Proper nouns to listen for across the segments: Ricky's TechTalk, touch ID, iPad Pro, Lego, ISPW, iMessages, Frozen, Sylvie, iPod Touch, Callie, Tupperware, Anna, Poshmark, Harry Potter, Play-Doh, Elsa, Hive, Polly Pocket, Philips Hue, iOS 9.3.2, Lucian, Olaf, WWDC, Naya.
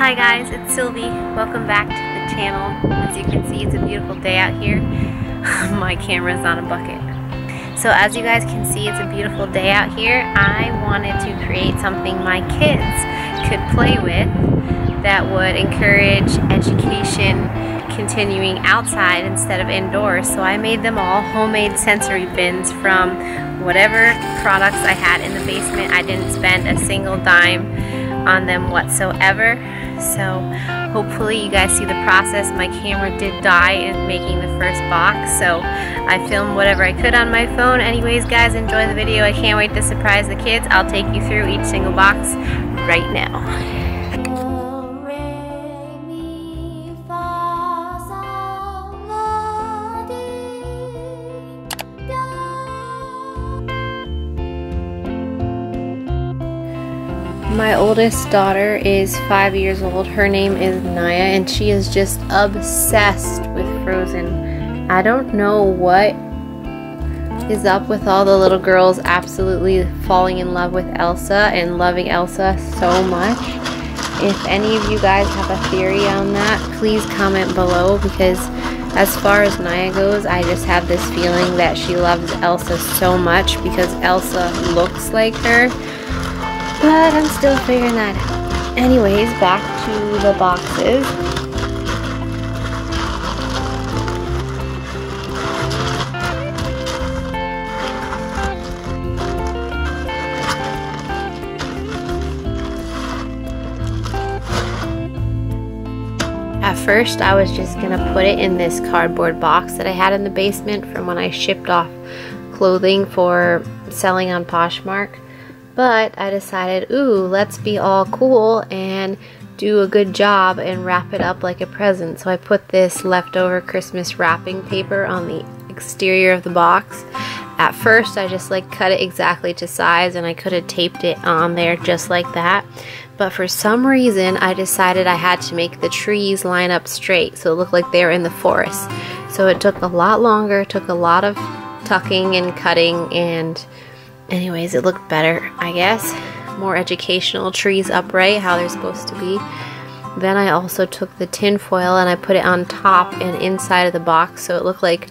Hi guys, it's Sylvie. Welcome back to the channel. As you can see, it's a beautiful day out here. My camera's on a bucket. So as you guys can see, it's a beautiful day out here. I wanted to create something my kids could play with that would encourage education continuing outside instead of indoors. So I made them all homemade sensory bins from whatever products I had in the basement. I didn't spend a single dime on them whatsoever, so hopefully you guys see the process. My camera did die in making the first box, so I filmed whatever I could on my phone. Anyways guys, enjoy the video. I can't wait to surprise the kids. I'll take you through each single box right now. My oldest daughter is 5 years old. Her name is Naya, and she is just obsessed with Frozen. I don't know what is up with all the little girls absolutely falling in love with Elsa and loving Elsa so much. If any of you guys have a theory on that, please comment below, because as far as Naya goes, I just have this feeling that she loves Elsa so much because Elsa looks like her. But I'm still figuring that out. Anyways, back to the boxes. At first, I was just gonna put it in this cardboard box that I had in the basement from when I shipped off clothing for selling on Poshmark. But I decided, ooh, let's be all cool and do a good job and wrap it up like a present. So I put this leftover Christmas wrapping paper on the exterior of the box. At first, I just like cut it exactly to size, and I could have taped it on there just like that. But for some reason, I decided I had to make the trees line up straight so it looked like they were in the forest. So it took a lot longer, took a lot of tucking and cutting, and anyways, it looked better, I guess. More educational, trees upright, how they're supposed to be. Then I also took the tin foil and I put it on top and inside of the box, so it looked like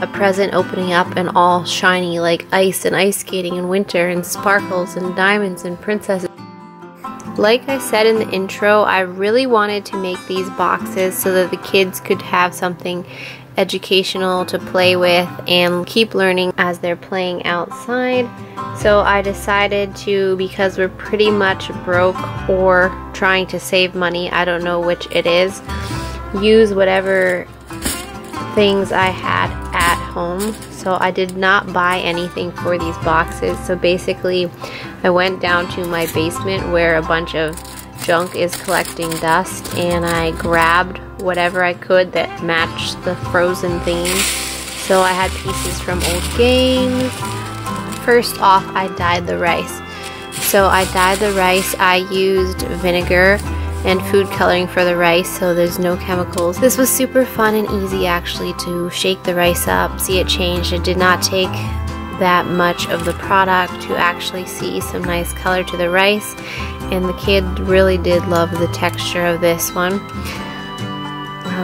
a present opening up and all shiny, like ice and ice skating in winter and sparkles and diamonds and princesses. Like I said in the intro, I really wanted to make these boxes so that the kids could have something educational to play with and keep learning as they're playing outside. So I decided to, because we're pretty much broke or trying to save money, I don't know which it is, use whatever things I had at home. So I did not buy anything for these boxes. So basically I went down to my basement where a bunch of junk is collecting dust, and I grabbed whatever I could that matched the Frozen theme. So I had pieces from old games. First off, I dyed the rice. So I dyed the rice. I used vinegar and food coloring for the rice, so there's no chemicals. This was super fun and easy actually to shake the rice up, see it change. It did not take that much of the product to actually see some nice color to the rice, and the kid really did love the texture of this one.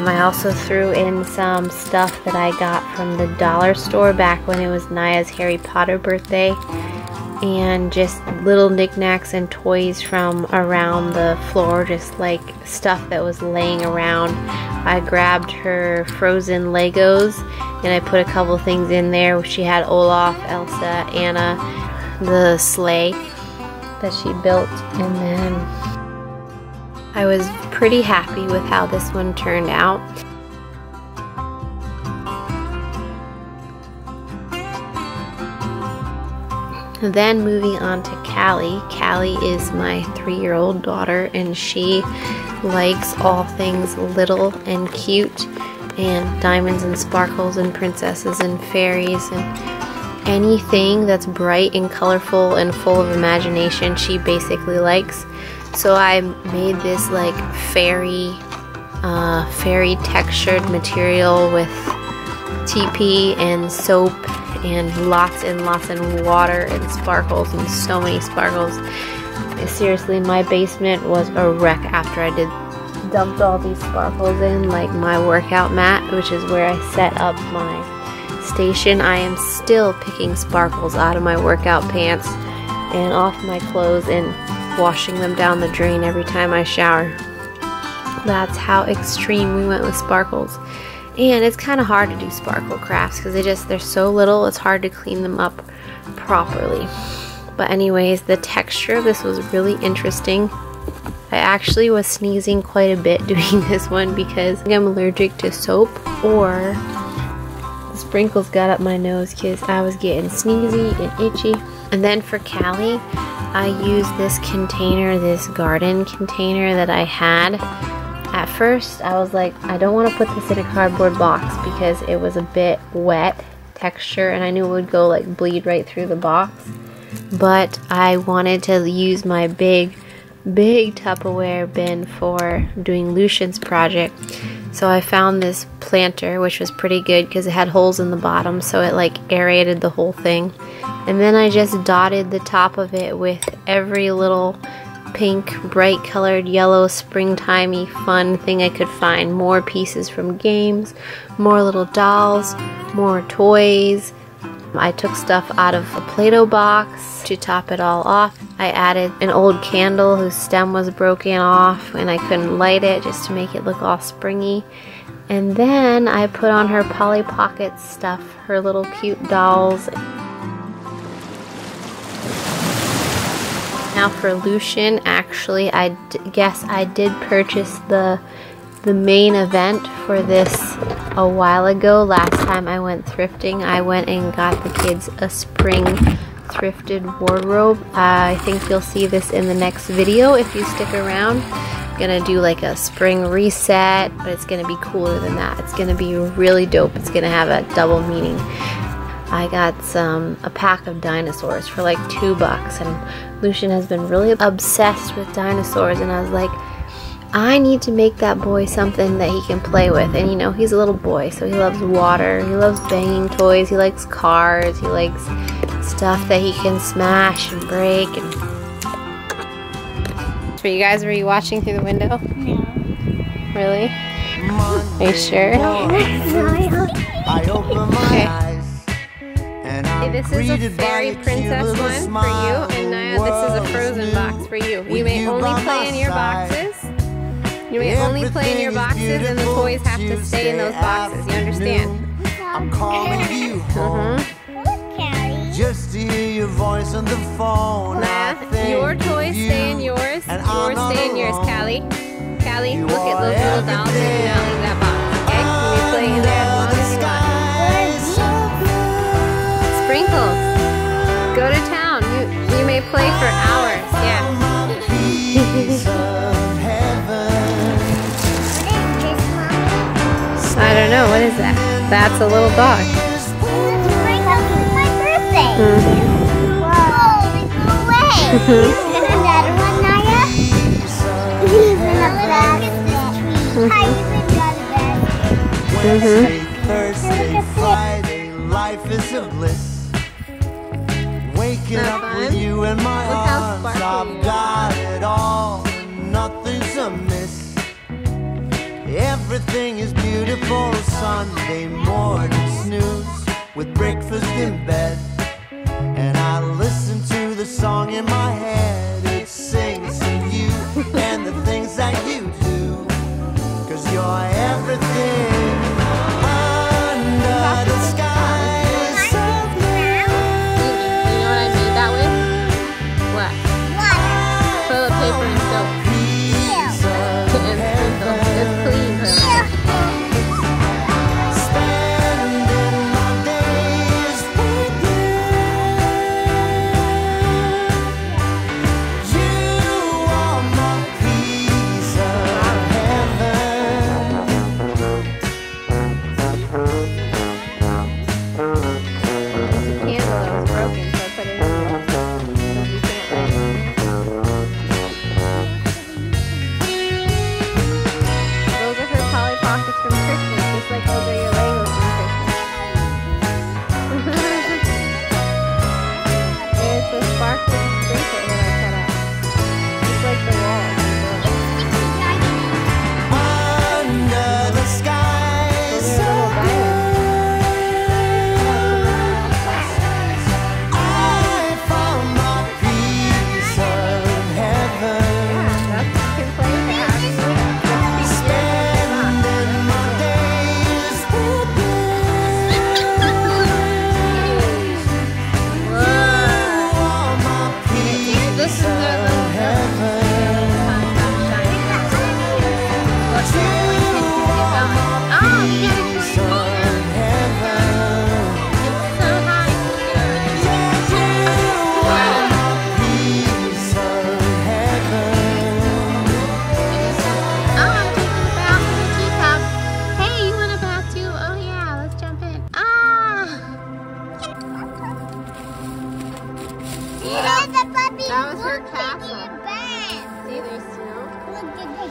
I also threw in some stuff that I got from the dollar store back when it was Naya's Harry Potter birthday, and just little knickknacks and toys from around the floor, just like stuff that was laying around. I grabbed her Frozen Legos and I put a couple things in there. She had Olaf, Elsa, Anna, the sleigh that she built, and then I was pretty happy with how this one turned out. Then moving on to Callie. Callie is my 3-year-old daughter, and she likes all things little and cute and diamonds and sparkles and princesses and fairies and anything that's bright and colorful and full of imagination she basically likes. So I made this like fairy textured material with TP and soap and lots and lots and water and sparkles and so many sparkles. Seriously, my basement was a wreck after I dumped all these sparkles in, like my workout mat, which is where I set up my station. I am still picking sparkles out of my workout pants and off my clothes and washing them down the drain every time I shower. That's how extreme we went with sparkles. And it's kind of hard to do sparkle crafts because they're so little, it's hard to clean them up properly. But anyways, the texture of this was really interesting. I actually was sneezing quite a bit doing this one because I'm allergic to soap, or the sprinkles got up my nose because I was getting sneezy and itchy. And then for Callie, I used this container, this garden container that I had. At first, I was like, I don't want to put this in a cardboard box because it was a bit wet texture and I knew it would go like bleed right through the box. But I wanted to use my big Tupperware bin for doing Lucian's project. So I found this planter, which was pretty good because it had holes in the bottom, so it like aerated the whole thing. And then I just dotted the top of it with every little pink, bright colored, yellow, springtimey fun thing I could find. More pieces from games, more little dolls, more toys. I took stuff out of a Play-Doh box to top it all off. I added an old candle whose stem was broken off and I couldn't light it, just to make it look all springy. And then I put on her Polly Pocket stuff, her little cute dolls. Now for Lucian, actually, I guess I did purchase the main event for this a while ago. Last time I went thrifting, I went and got the kids a spring thrifted wardrobe. I think you'll see this in the next video if you stick around. I'm gonna do like a spring reset, but it's gonna be cooler than that. It's gonna be really dope. It's gonna have a double meaning. I got a pack of dinosaurs for like $2, and Lucian has been really obsessed with dinosaurs, and I was like, I need to make that boy something that he can play with. And you know, he's a little boy, so he loves water, he loves banging toys, he likes cars, he likes stuff that he can smash and break. And for you guys, were you watching through the window? No. Really? Are you sure? Okay. This is a fairy princess one for you, and Naya, this is a Frozen box for you. You may only play in your boxes. You may only play in your boxes, and the toys have to stay in those boxes. You understand? I'm calling you home. Just to hear your voice on the phone. Naya, your toys stay in yours. Yours stay in yours, Callie. Callie, look at those little dolls, and now leave that box. Okay? You may play in there as long as you want. Sprinkles, go to town. You may play for hours. Yeah. I don't know. What is that? That's a little dog. It's a sprinkle for my birthday. Whoa! Go away. You remember that one, Naya? Look at this tree. How you been? Life is a bliss. Waking up with you in my arms, I've got it all, nothing's amiss. Everything is beautiful, Sunday morning snooze with breakfast in bed. And I listen to the song in my head, it sings of you and the things that you do. Cause you're everything under the sky.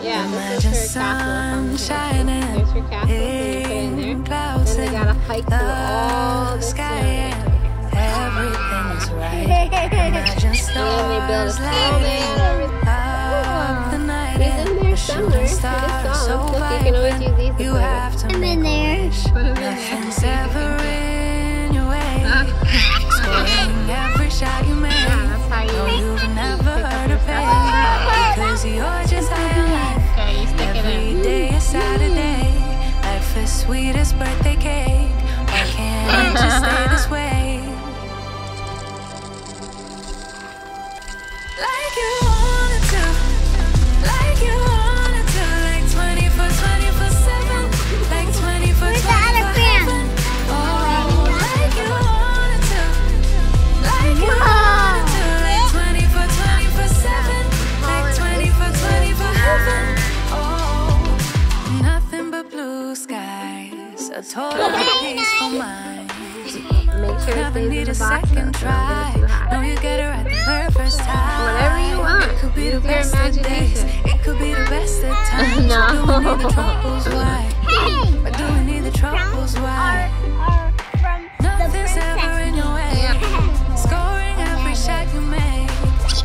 Yeah, this is her castle. There's her castle, so you put it in there. Then they gotta hike through all the sky. Everything is right. And they build a snowman. He's in there somewhere. This song. Look, you can always use these as well. I'm in there. Put him in there. Every shot you make. Yeah, that's how you've never heard of it. Because you're just alive. Every day is Saturday. Life is sweet as birthday cake. Why can't I just stay this way? Like you wanted to. Like you wanted to. Like 24/7. Like 24/7. Make sure it's in the box. No, you get it right the very first time. Whatever you want. It could be the best of days. It could be the best of times. No. But do we need the troubles? Why? Hey. But do we need the troubles? Why? Nothing's ever in your way. Scoring every shot you make.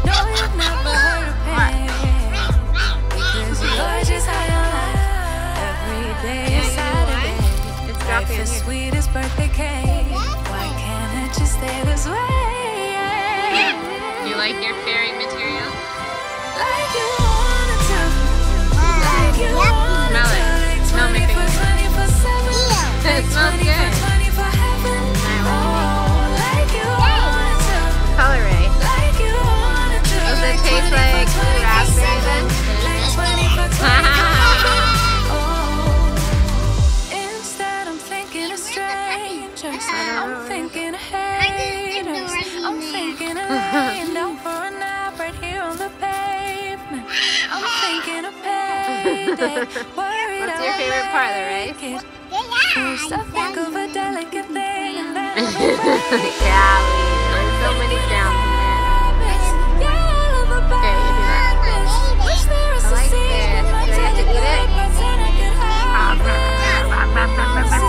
No, you've never heard of pain. Because you're just high on life. Every day is Saturday. Life is sweet as birthday cake. Why can't it just stay this way? Yeah. You like your fairy material? Like you wanted to. Like you wanted to. It smells like 24/7. It smells good. Color it. Does it taste like raspberry then? Laying down for a nap right here on the pavement. I'm thinking of payday. That's your favorite part, right? First I think of a delicate thing and then I'm awake. Yeah, there's so many sounds in there. Okay, you do that. I like this. Do I have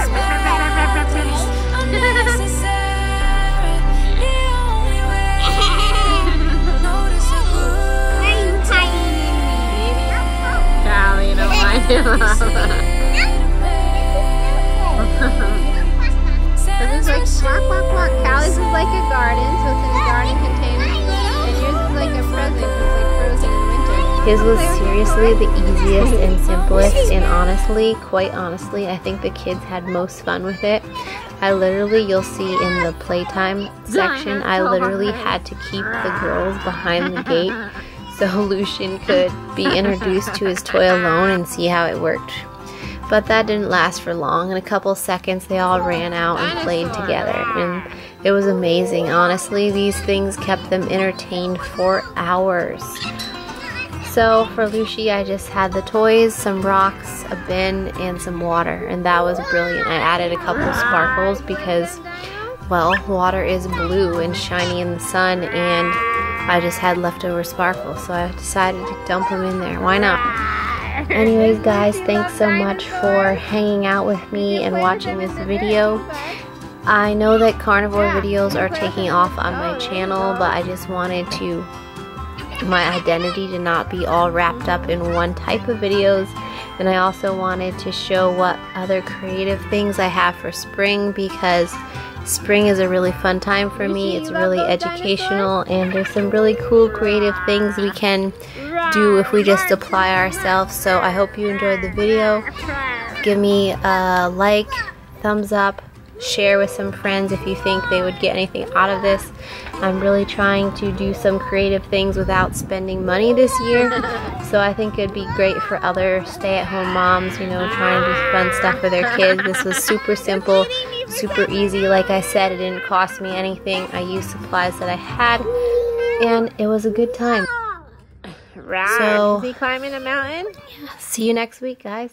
to eat it? So this is like, walk, walk, walk. Callie's is like a garden, so it's in a garden container. And yours is like a Frozen, because it's like frozen in winter. His was seriously the easiest and simplest, and honestly, quite honestly, I think the kids had most fun with it. I literally, you'll see in the playtime section, I literally had to keep the girls behind the gate. So Lucian could be introduced to his toy alone and see how it worked. But that didn't last for long. In a couple seconds, they all ran out and played together. And it was amazing. Honestly, these things kept them entertained for hours. So for Lucy, I just had the toys, some rocks, a bin, and some water. And that was brilliant. I added a couple sparkles because, well, water is blue and shiny in the sun, and I just had leftover sparkles, so I decided to dump them in there. Why not? Anyways, guys, thanks so much for hanging out with me and watching this video. I know that carnivore videos are taking off on my channel, but I just wanted my identity to not be all wrapped up in one type of videos. And I also wanted to show what other creative things I have for spring, because spring is a really fun time for me. It's really educational, and there's some really cool creative things we can do if we just apply ourselves. So I hope you enjoyed the video. Give me a like, thumbs up, share with some friends if you think they would get anything out of this. I'm really trying to do some creative things without spending money this year. So I think it'd be great for other stay-at-home moms, you know, trying to do fun stuff with their kids. This was super simple. Super easy. Like I said, it didn't cost me anything. I used supplies that I had, and it was a good time. Right. So, is he climbing a mountain? Yeah. See you next week, guys.